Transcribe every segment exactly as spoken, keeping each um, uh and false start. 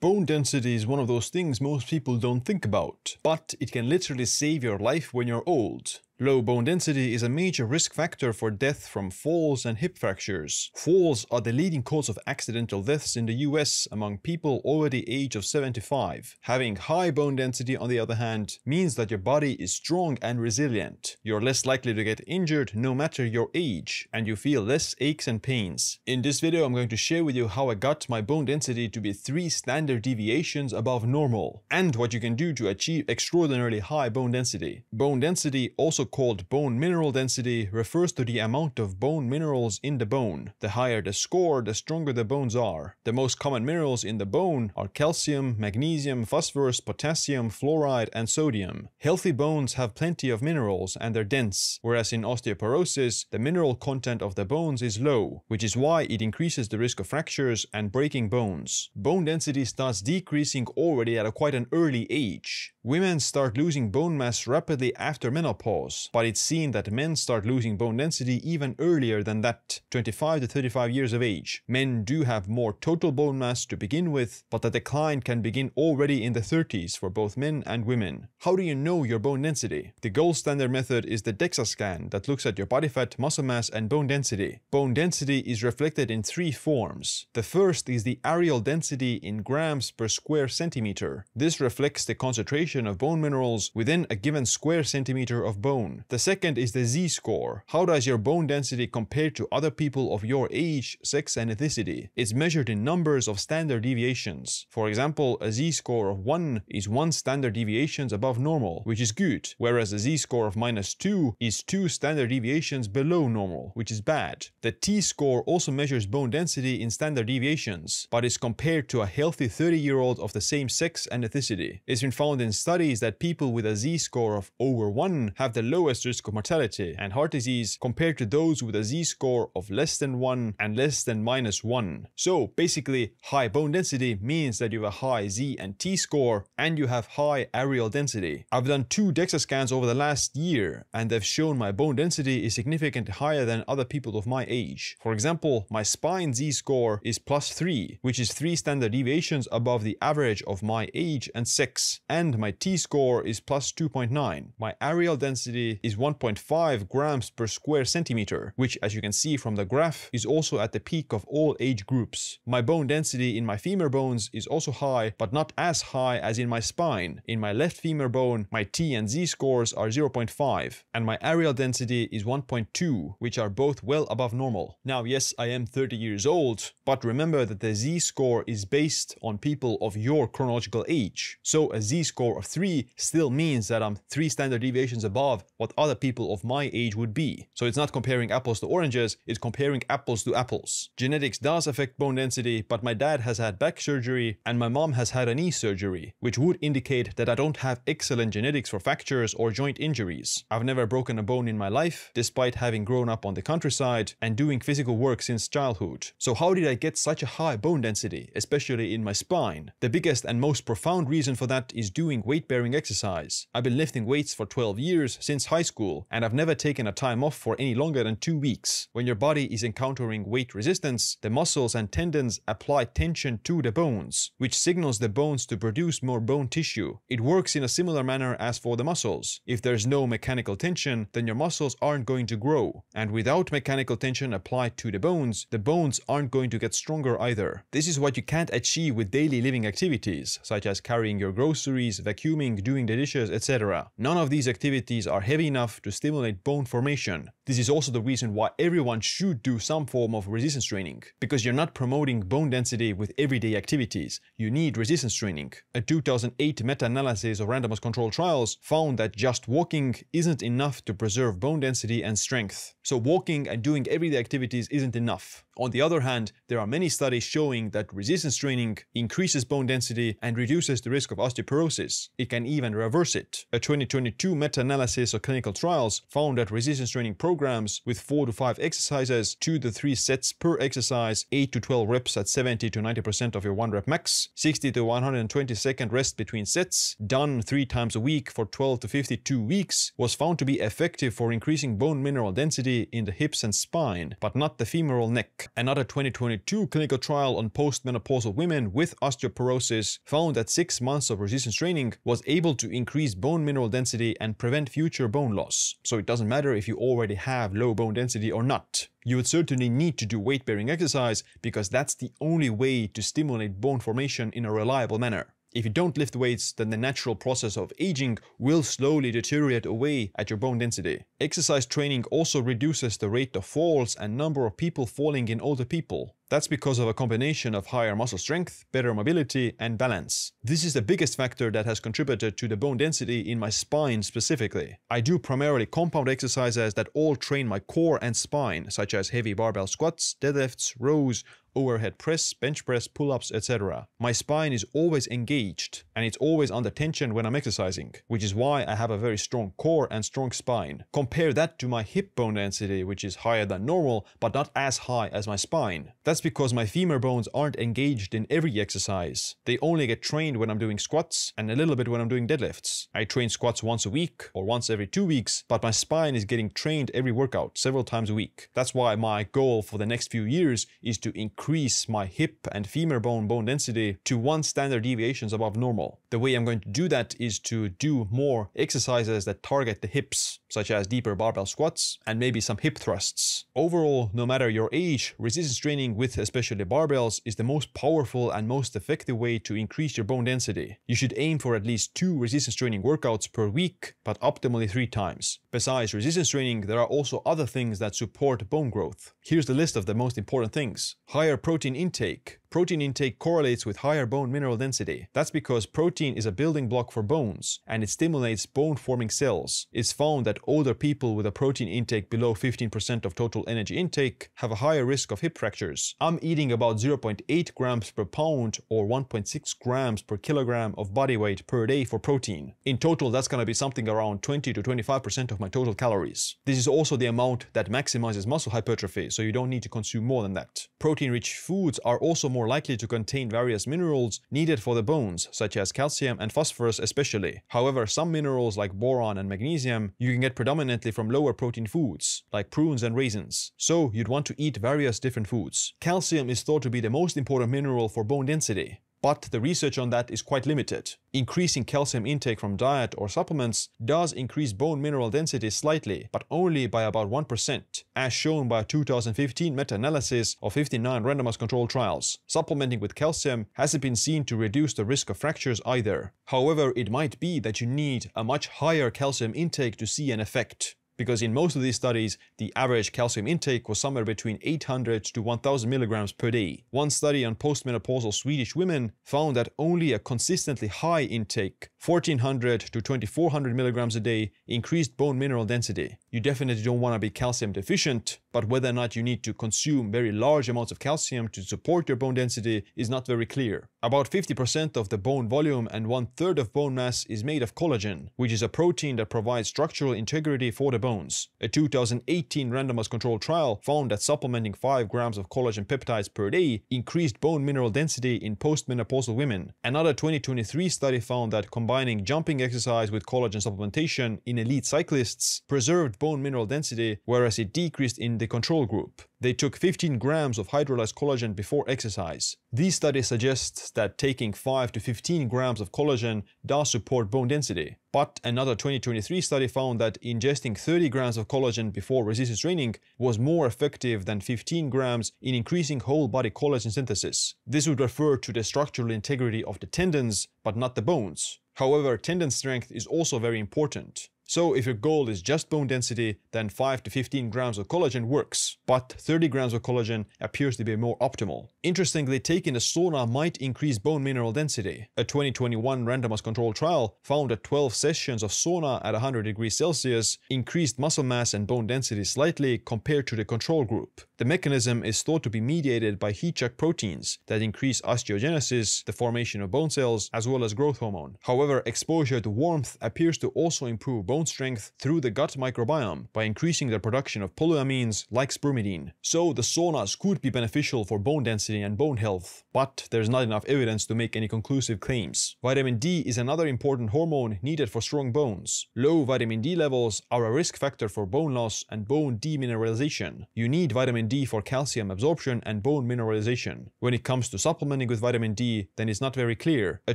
Bone density is one of those things most people don't think about, but it can literally save your life when you're old. Low bone density is a major risk factor for death from falls and hip fractures. Falls are the leading cause of accidental deaths in the U S among people over the age of seventy-five. Having high bone density, on the other hand, means that your body is strong and resilient. You're less likely to get injured no matter your age, and you feel less aches and pains. In this video, I'm going to share with you how I got my bone density to be three standard deviations above normal, and what you can do to achieve extraordinarily high bone density. Bone density, also called bone mineral density, refers to the amount of bone minerals in the bone. The higher the score, the stronger the bones are. The most common minerals in the bone are calcium, magnesium, phosphorus, potassium, fluoride, and sodium. Healthy bones have plenty of minerals and they're dense, whereas in osteoporosis, the mineral content of the bones is low, which is why it increases the risk of fractures and breaking bones. Bone density starts decreasing already at a quite an early age. Women start losing bone mass rapidly after menopause, but it's seen that men start losing bone density even earlier than that, twenty-five to thirty-five years of age. Men do have more total bone mass to begin with, but the decline can begin already in the thirties for both men and women. How do you know your bone density? The gold standard method is the DEXA scan that looks at your body fat, muscle mass, and bone density. Bone density is reflected in three forms. The first is the areal density in grams per square centimeter. This reflects the concentration of bone minerals within a given square centimeter of bone. The second is the Z-score. How does your bone density compare to other people of your age, sex, and ethnicity? It's measured in numbers of standard deviations. For example, a Z-score of one is one standard deviations above normal, which is good, whereas a Z-score of minus two is two standard deviations below normal, which is bad. The T-score also measures bone density in standard deviations, but is compared to a healthy thirty-year-old of the same sex and ethnicity. It's been found in studies that people with a Z-score of over one have the lowest risk of mortality and heart disease compared to those with a Z-score of less than one and less than minus one. So basically, high bone density means that you have a high Z and T score and you have high areal density. I've done two DEXA scans over the last year and they've shown my bone density is significantly higher than other people of my age. For example, my spine Z-score is plus three, which is three standard deviations above the average of my age and sex, and my T score is plus two point nine. My areal density is one point five grams per square centimeter, which, as you can see from the graph, is also at the peak of all age groups. My bone density in my femur bones is also high, but not as high as in my spine. In my left femur bone, my T and Z scores are zero point five, and my areal density is one point two, which are both well above normal. Now, yes, I am thirty years old, but remember that the Z score is based on people of your chronological age. So a Z score of three still means that I'm three standard deviations above what other people of my age would be. So it's not comparing apples to oranges, it's comparing apples to apples. Genetics does affect bone density, but my dad has had back surgery and my mom has had a knee surgery, which would indicate that I don't have excellent genetics for fractures or joint injuries. I've never broken a bone in my life, despite having grown up on the countryside and doing physical work since childhood. So how did I get such a high bone density, especially in my spine? The biggest and most profound reason for that is doing weight-bearing exercise. I've been lifting weights for twelve years, since high school, and I've never taken a time off for any longer than two weeks. When your body is encountering weight resistance, the muscles and tendons apply tension to the bones, which signals the bones to produce more bone tissue. It works in a similar manner as for the muscles. If there's no mechanical tension, then your muscles aren't going to grow. And without mechanical tension applied to the bones, the bones aren't going to get stronger either. This is what you can't achieve with daily living activities, such as carrying your groceries, vacuuming, doing the dishes, et cetera. None of these activities are heavy enough to stimulate bone formation. This is also the reason why everyone should do some form of resistance training, because you're not promoting bone density with everyday activities. You need resistance training. A two thousand eight meta-analysis of randomized controlled trials found that just walking isn't enough to preserve bone density and strength. So walking and doing everyday activities isn't enough. On the other hand, there are many studies showing that resistance training increases bone density and reduces the risk of osteoporosis. It can even reverse it. A twenty twenty-two meta-analysis of clinical trials found that resistance training programs with four to five exercises, two to three sets per exercise, eight to twelve reps at seventy to ninety percent of your one rep max, sixty to one hundred twenty second rest between sets, done three times a week for twelve to fifty-two weeks, was found to be effective for increasing bone mineral density in the hips and spine, but not the femoral neck. Another twenty twenty-two clinical trial on postmenopausal women with osteoporosis found that six months of resistance training was able to increase bone mineral density and prevent future bone loss. So it doesn't matter if you already have low bone density or not. You would certainly need to do weight-bearing exercise because that's the only way to stimulate bone formation in a reliable manner. If you don't lift weights, then the natural process of aging will slowly deteriorate away at your bone density. Exercise training also reduces the rate of falls and number of people falling in older people. That's because of a combination of higher muscle strength, better mobility and balance. This is the biggest factor that has contributed to the bone density in my spine specifically. I do primarily compound exercises that all train my core and spine, such as heavy barbell squats, deadlifts, rows, overhead press, bench press, pull-ups, et cetera. My spine is always engaged and it's always under tension when I'm exercising, which is why I have a very strong core and strong spine. Compare that to my hip bone density, which is higher than normal, but not as high as my spine. That's because my femur bones aren't engaged in every exercise. They only get trained when I'm doing squats and a little bit when I'm doing deadlifts. I train squats once a week or once every two weeks, but my spine is getting trained every workout several times a week. That's why my goal for the next few years is to increase increase my hip and femur bone bone density to one standard deviations above normal. The way I'm going to do that is to do more exercises that target the hips, such as deeper barbell squats and maybe some hip thrusts. Overall, no matter your age, resistance training with especially barbells is the most powerful and most effective way to increase your bone density. You should aim for at least two resistance training workouts per week, but optimally three times. Besides resistance training, there are also other things that support bone growth. Here's the list of the most important things. Higher protein intake. Protein intake correlates with higher bone mineral density. That's because protein is a building block for bones and it stimulates bone forming cells. It's found that older people with a protein intake below fifteen percent of total energy intake have a higher risk of hip fractures. I'm eating about zero point eight grams per pound or one point six grams per kilogram of body weight per day for protein. In total, that's gonna be something around twenty to twenty-five percent of my total calories. This is also the amount that maximizes muscle hypertrophy, so you don't need to consume more than that. Protein-rich foods are also more more likely to contain various minerals needed for the bones, such as calcium and phosphorus especially. However, some minerals like boron and magnesium you can get predominantly from lower protein foods, like prunes and raisins. So you'd want to eat various different foods. Calcium is thought to be the most important mineral for bone density, but the research on that is quite limited. Increasing calcium intake from diet or supplements does increase bone mineral density slightly, but only by about one percent, as shown by a two thousand fifteen meta-analysis of fifty-nine randomized controlled trials. Supplementing with calcium hasn't been seen to reduce the risk of fractures either. However, it might be that you need a much higher calcium intake to see an effect, because in most of these studies, the average calcium intake was somewhere between eight hundred to one thousand milligrams per day. One study on postmenopausal Swedish women found that only a consistently high intake, fourteen hundred to twenty-four hundred milligrams a day, increased bone mineral density. You definitely don't want to be calcium deficient, but whether or not you need to consume very large amounts of calcium to support your bone density is not very clear. About fifty percent of the bone volume and one third of bone mass is made of collagen, which is a protein that provides structural integrity for the bone. Bones. A two thousand eighteen randomized controlled trial found that supplementing five grams of collagen peptides per day increased bone mineral density in postmenopausal women. Another twenty twenty-three study found that combining jumping exercise with collagen supplementation in elite cyclists preserved bone mineral density, whereas it decreased in the control group. They took fifteen grams of hydrolyzed collagen before exercise. These studies suggest that taking five to fifteen grams of collagen does support bone density. But another twenty twenty-three study found that ingesting thirty grams of collagen before resistance training was more effective than fifteen grams in increasing whole body collagen synthesis. This would refer to the structural integrity of the tendons, but not the bones. However, tendon strength is also very important. So if your goal is just bone density, then five to fifteen grams of collagen works, but thirty grams of collagen appears to be more optimal. Interestingly, taking a sauna might increase bone mineral density. A twenty twenty-one randomized controlled trial found that twelve sessions of sauna at one hundred degrees Celsius increased muscle mass and bone density slightly compared to the control group. The mechanism is thought to be mediated by heat shock proteins that increase osteogenesis, the formation of bone cells, as well as growth hormone. However, exposure to warmth appears to also improve bone bone strength through the gut microbiome by increasing the production of polyamines like spermidine. So the saunas could be beneficial for bone density and bone health, but there's not enough evidence to make any conclusive claims. Vitamin D is another important hormone needed for strong bones. Low vitamin D levels are a risk factor for bone loss and bone demineralization. You need vitamin D for calcium absorption and bone mineralization. When it comes to supplementing with vitamin D, then it's not very clear. A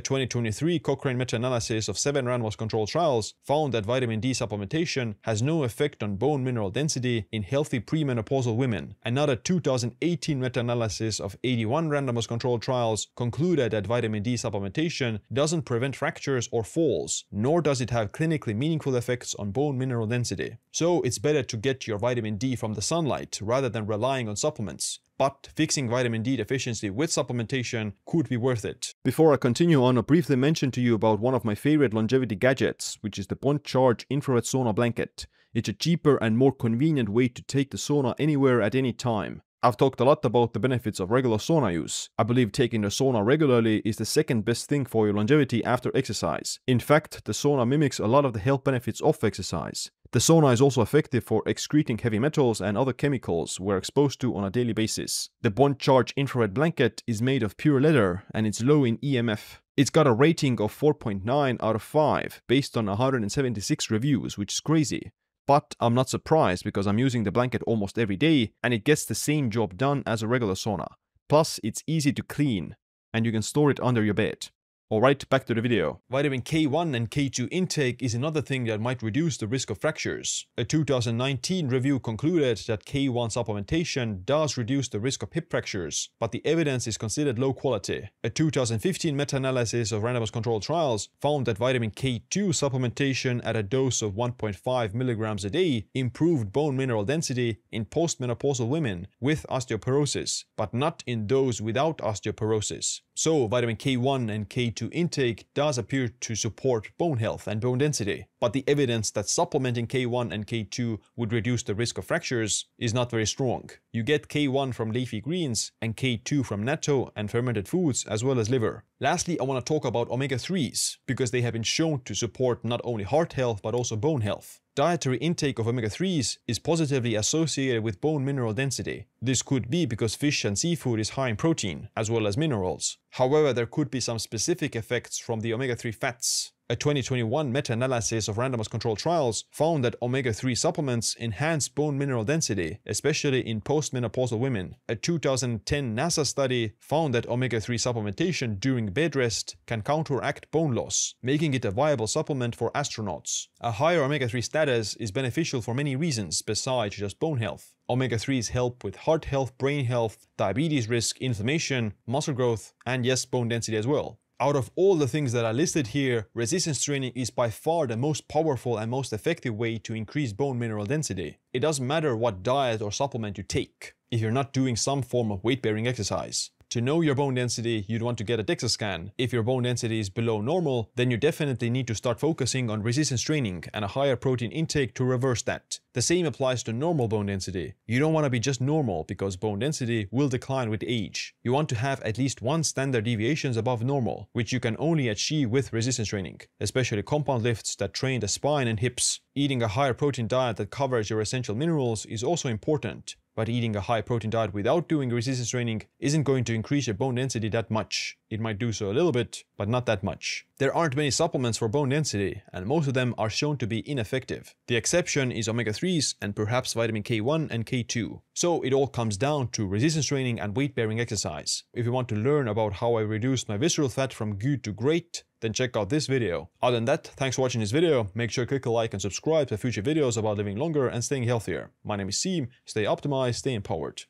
twenty twenty-three Cochrane meta-analysis of seven randomized controlled trials found that vitamin D supplementation has no effect on bone mineral density in healthy premenopausal women. Another two thousand eighteen meta-analysis of eighty-one randomized controlled trials concluded that vitamin D supplementation doesn't prevent fractures or falls, nor does it have clinically meaningful effects on bone mineral density. So it's better to get your vitamin D from the sunlight rather than relying on supplements. But fixing vitamin D deficiency with supplementation could be worth it. Before I continue on, I'll briefly mention to you about one of my favorite longevity gadgets, which is the Bon Charge infrared sauna blanket. It's a cheaper and more convenient way to take the sauna anywhere at any time. I've talked a lot about the benefits of regular sauna use. I believe taking the sauna regularly is the second best thing for your longevity after exercise. In fact, the sauna mimics a lot of the health benefits of exercise. The sauna is also effective for excreting heavy metals and other chemicals we're exposed to on a daily basis. The Bon Charge infrared blanket is made of pure leather and it's low in E M F. It's got a rating of four point nine out of five based on one hundred seventy-six reviews, which is crazy. But I'm not surprised because I'm using the blanket almost every day and it gets the same job done as a regular sauna. Plus, it's easy to clean and you can store it under your bed. Alright, back to the video. Vitamin K one and K two intake is another thing that might reduce the risk of fractures. A two thousand nineteen review concluded that K one supplementation does reduce the risk of hip fractures, but the evidence is considered low quality. A two thousand fifteen meta-analysis of randomized controlled trials found that vitamin K two supplementation at a dose of one point five milligrams a day improved bone mineral density in postmenopausal women with osteoporosis, but not in those without osteoporosis. So vitamin K one and K two intake does appear to support bone health and bone density, but the evidence that supplementing K one and K two would reduce the risk of fractures is not very strong. You get K one from leafy greens and K two from natto and fermented foods as well as liver. Lastly, I want to talk about omega threes because they have been shown to support not only heart health but also bone health. Dietary intake of omega threes is positively associated with bone mineral density. This could be because fish and seafood is high in protein, as well as minerals. However, there could be some specific effects from the omega three fats. A twenty twenty-one meta-analysis of randomized controlled trials found that omega three supplements enhance bone mineral density, especially in postmenopausal women. A two thousand ten NASA study found that omega three supplementation during bed rest can counteract bone loss, making it a viable supplement for astronauts. A higher omega three status is beneficial for many reasons besides just bone health. Omega threes help with heart health, brain health, diabetes risk, inflammation, muscle growth, and yes, bone density as well. Out of all the things that are listed here, resistance training is by far the most powerful and most effective way to increase bone mineral density. It doesn't matter what diet or supplement you take, if you're not doing some form of weight-bearing exercise. To know your bone density, you'd want to get a DEXA scan. If your bone density is below normal, then you definitely need to start focusing on resistance training and a higher protein intake to reverse that. The same applies to normal bone density. You don't want to be just normal because bone density will decline with age. You want to have at least one standard deviation above normal, which you can only achieve with resistance training, especially compound lifts that train the spine and hips. Eating a higher protein diet that covers your essential minerals is also important, but eating a high protein diet without doing resistance training isn't going to increase your bone density that much. It might do so a little bit, but not that much. There aren't many supplements for bone density, and most of them are shown to be ineffective. The exception is omega threes and perhaps vitamin K one and K two. So it all comes down to resistance training and weight-bearing exercise. If you want to learn about how I reduced my visceral fat from good to great, then check out this video. Other than that, thanks for watching this video. Make sure to click a like and subscribe for future videos about living longer and staying healthier. My name is Siim. Stay optimized, stay empowered.